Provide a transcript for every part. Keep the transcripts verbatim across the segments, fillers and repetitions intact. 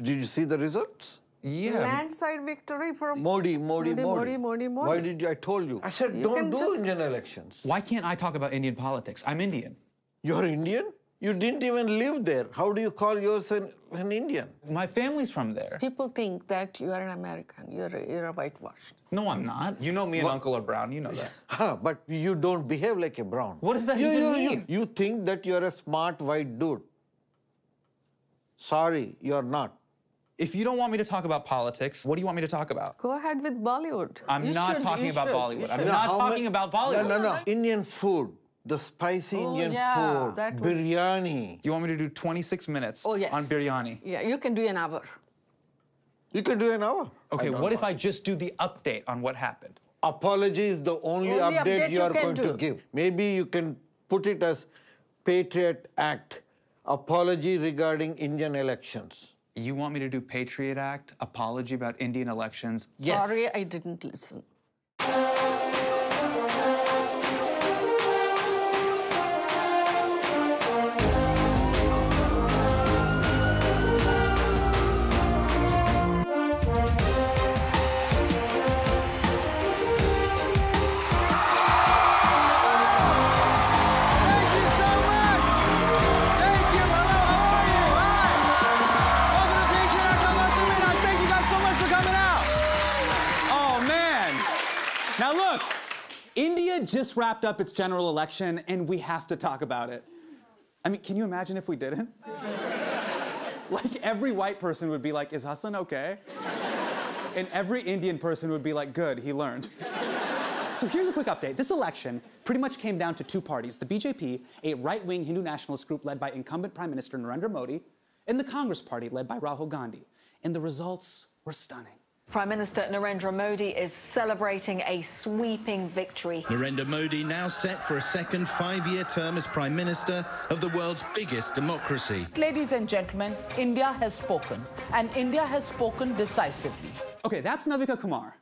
Did you see the results? Yeah. Landslide victory from Modi, Modi, Modi, Modi, Modi, Modi. Why did you, I told you. I said, you don't do just... Indian elections. Why can't I talk about Indian politics? I'm Indian. You're Indian? You didn't even live there. How do you call yourself an Indian? My family's from there. People think that you are an American. You're a, you're a whitewashed. No, I'm not. You know me and well, Uncle are brown. You know that. Huh, but you don't behave like a brown. What does that you, even you, mean? You, you think that you're a smart white dude. Sorry, you're not. If you don't want me to talk about politics, what do you want me to talk about? Go ahead with Bollywood. I'm you not should, talking about should, Bollywood. I'm no, not talking about Bollywood. No, no, no. Indian food. The spicy oh, Indian yeah, food, biryani. You want me to do twenty-six minutes oh, yes. on biryani? Yeah, you can do an hour. You can do an hour. Okay, what know. if I just do the update on what happened? Apology is the only, only update, update you are you going do. to give. Maybe you can put it as Patriot Act, apology regarding Indian elections. You want me to do Patriot Act, apology about Indian elections? Yes. Sorry, I didn't listen. Just wrapped up its general election, and we have to talk about it. I mean, can you imagine if we didn't? Like, every white person would be like, is Hasan okay? And every Indian person would be like, good, he learned. So here's a quick update. This election pretty much came down to two parties, the B J P, a right-wing Hindu nationalist group led by incumbent Prime Minister Narendra Modi, and the Congress Party led by Rahul Gandhi. And the results were stunning. Prime Minister Narendra Modi is celebrating a sweeping victory. Narendra Modi now set for a second five-year term as Prime Minister of the world's biggest democracy. Ladies and gentlemen, India has spoken, and India has spoken decisively. Okay, that's Navika Kumar,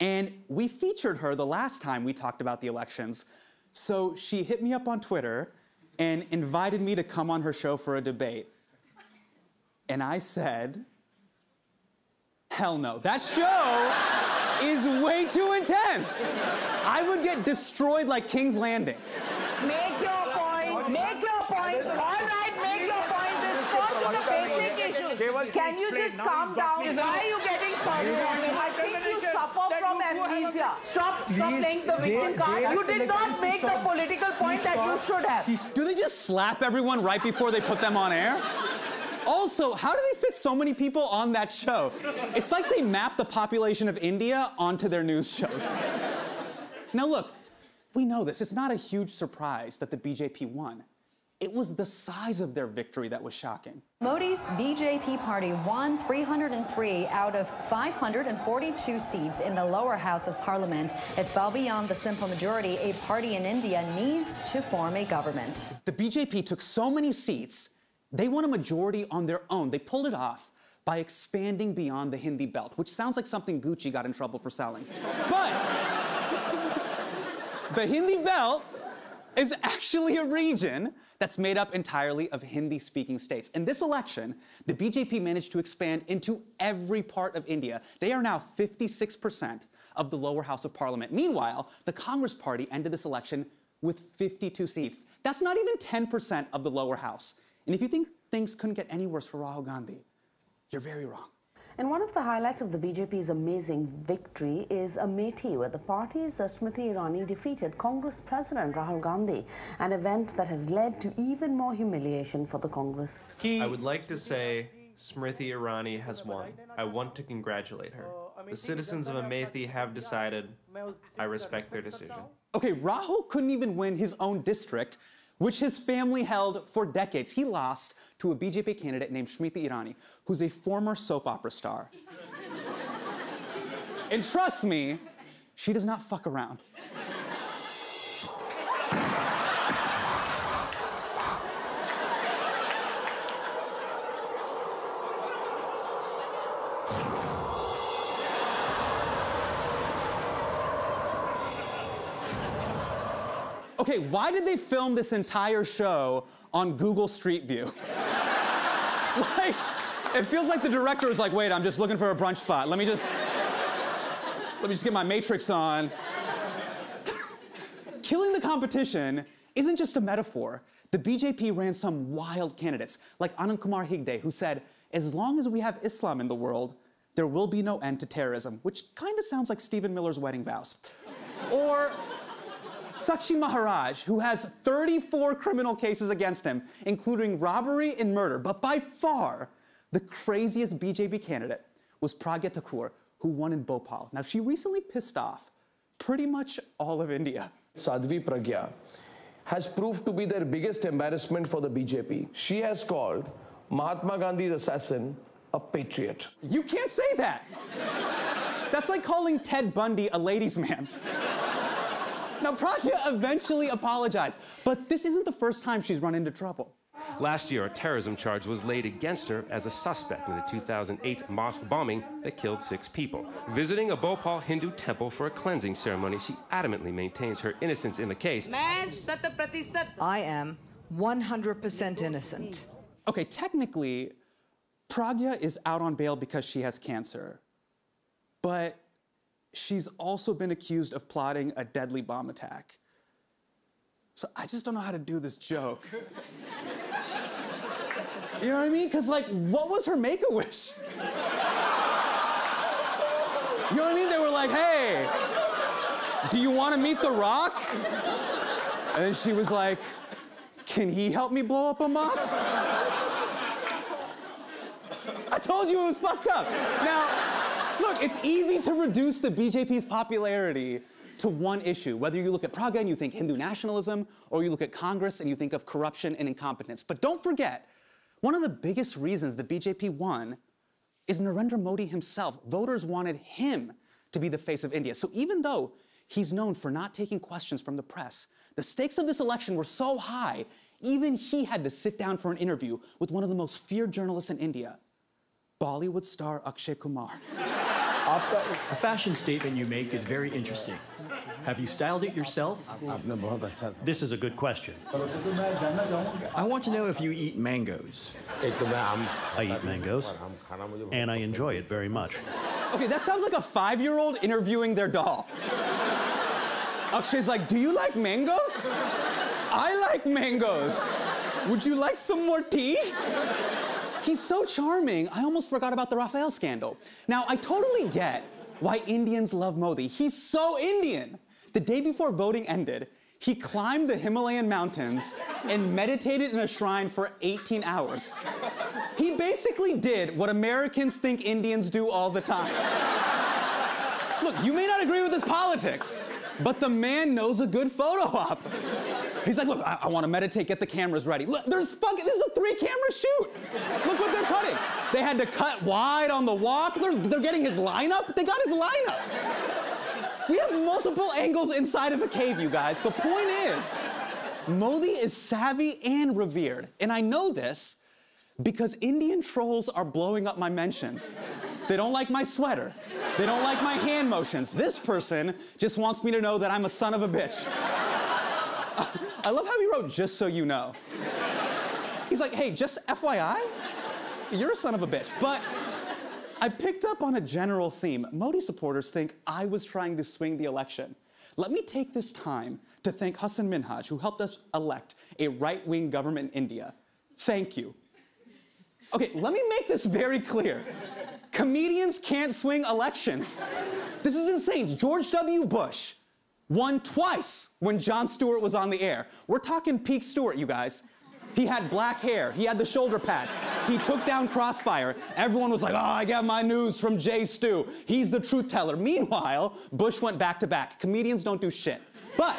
and we featured her the last time we talked about the elections. So she hit me up on Twitter and invited me to come on her show for a debate. And I said... hell no, that show is way too intense. I would get destroyed like King's Landing. Make your point, make your point. All right, make your point. Respond to the basic issues. Can you just calm down? Why are you getting started? I think you suffer from amnesia. Stop, stop playing the victim card. You did not make the political point that you should have. Do they just slap everyone right before they put them on air? Also, how do they fit so many people on that show? It's like they map the population of India onto their news shows. Now look, we know this. It's not a huge surprise that the B J P won. It was the size of their victory that was shocking. Modi's B J P party won three hundred three out of five hundred forty-two seats in the lower house of parliament. It's far beyond the simple majority a party in India needs to form a government. The B J P took so many seats they won a majority on their own. They pulled it off by expanding beyond the Hindi belt, which sounds like something Gucci got in trouble for selling. But the Hindi belt is actually a region that's made up entirely of Hindi-speaking states. In this election, the B J P managed to expand into every part of India. They are now fifty-six percent of the lower house of parliament. Meanwhile, the Congress party ended this election with fifty-two seats. That's not even ten percent of the lower house. And if you think things couldn't get any worse for Rahul Gandhi, you're very wrong. And one of the highlights of the B J P's amazing victory is Amethi, where the party's Smriti Irani defeated Congress President Rahul Gandhi, an event that has led to even more humiliation for the Congress. I would like to say Smriti Irani has won. I want to congratulate her. The citizens of Amethi have decided. I respect their decision. Okay, Rahul couldn't even win his own district, which his family held for decades. He lost to a B J P candidate named Smriti Irani, who's a former soap opera star. And trust me, she does not fuck around. Okay, why did they film this entire show on Google Street View? Like, It feels like the director is like, wait, I'm just looking for a brunch spot. Let me just, let me just get my Matrix on. Killing the competition isn't just a metaphor. The B J P ran some wild candidates, like Anand Kumar Higde, who said, as long as we have Islam in the world, there will be no end to terrorism, which kind of sounds like Stephen Miller's wedding vows. Or Sakshi Maharaj, who has thirty-four criminal cases against him, including robbery and murder. But by far, the craziest B J P candidate was Pragya, who won in Bhopal. Now, she recently pissed off pretty much all of India. Sadhvi Pragya has proved to be their biggest embarrassment for the B J P. She has called Mahatma Gandhi's assassin a patriot. You can't say that. That's like calling Ted Bundy a ladies' man. Now, Pragya eventually apologized, but this isn't the first time she's run into trouble. Last year, a terrorism charge was laid against her as a suspect in the two thousand eight mosque bombing that killed six people. Visiting a Bhopal Hindu temple for a cleansing ceremony, she adamantly maintains her innocence in the case. I am one hundred percent innocent. Okay, technically, Pragya is out on bail because she has cancer, but she's also been accused of plotting a deadly bomb attack. So I just don't know how to do this joke. You know what I mean? Because, like, what was her make-a-wish? You know what I mean? They were like, hey, do you want to meet The Rock? And then she was like, can he help me blow up a mosque? I told you it was fucked up. Now, look, it's easy to reduce the B J P's popularity to one issue, whether you look at Pragya and you think Hindu nationalism, or you look at Congress and you think of corruption and incompetence. But don't forget, one of the biggest reasons the B J P won is Narendra Modi himself. Voters wanted him to be the face of India. So even though he's known for not taking questions from the press, the stakes of this election were so high, even he had to sit down for an interview with one of the most feared journalists in India, Bollywood star Akshay Kumar. The fashion statement you make is very interesting. Have you styled it yourself? This is a good question. I want to know if you eat mangoes. I eat mangoes, and I enjoy it very much. Okay, that sounds like a five-year-old interviewing their doll. Akshay's like, do you like mangoes? I like mangoes. Would you like some more tea? He's so charming, I almost forgot about the Rafael scandal. Now, I totally get why Indians love Modi. He's so Indian. The day before voting ended, he climbed the Himalayan mountains and meditated in a shrine for eighteen hours. He basically did what Americans think Indians do all the time. Look, you may not agree with his politics, but the man knows a good photo op. He's like, look, I, I want to meditate, get the cameras ready. Look, there's fucking, this is a three-camera shoot. Look what they're cutting. They had to cut wide on the walk. They're, they're getting his lineup. They got his lineup. We have multiple angles inside of a cave, you guys. The point is, Modi is savvy and revered. And I know this because Indian trolls are blowing up my mentions. They don't like my sweater. They don't like my hand motions. This person just wants me to know that I'm a son of a bitch. I love how he wrote, just so you know. He's like, hey, just F Y I, you're a son of a bitch. But I picked up on a general theme. Modi supporters think I was trying to swing the election. Let me take this time to thank Hasan Minhaj, who helped us elect a right-wing government in India. Thank you. Okay, let me make this very clear. Comedians can't swing elections. This is insane. George W. Bush won twice when Jon Stewart was on the air. We're talking peak Stewart, you guys. He had black hair, he had the shoulder pads, he took down Crossfire. Everyone was like, oh, I got my news from Jay Stu. He's the truth teller. Meanwhile, Bush went back to back. Comedians don't do shit. But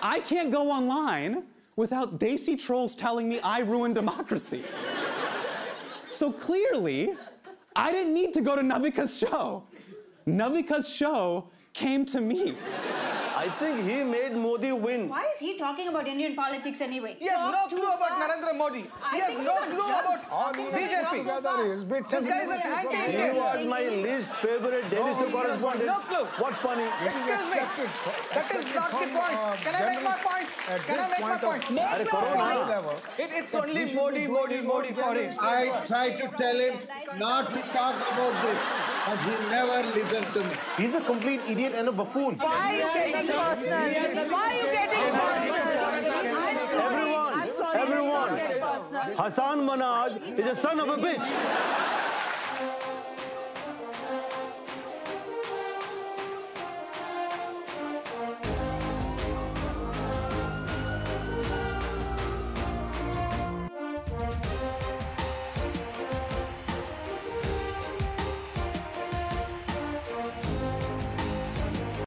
I can't go online without Desi trolls telling me I ruined democracy. So clearly, I didn't need to go to Navika's show. Navika's show came to me. I think he made Modi win. Why is he talking about Indian politics anyway? He has no clue about Narendra Modi. He has no clue about B J P. This guy is an anti-Indian. He was my least favorite Delhi Star correspondent. No clue. What funny. Excuse me. That is not the point. Can I make my point? Can I make my point? No. It's only Modi, Modi, Modi for him. I tried to tell him not to talk about this, and he never listened to me. He's a complete idiot and a buffoon. Why are you getting personal? Why are you getting personal? Everyone, everyone, Hasan Minhaj is a son of a bitch.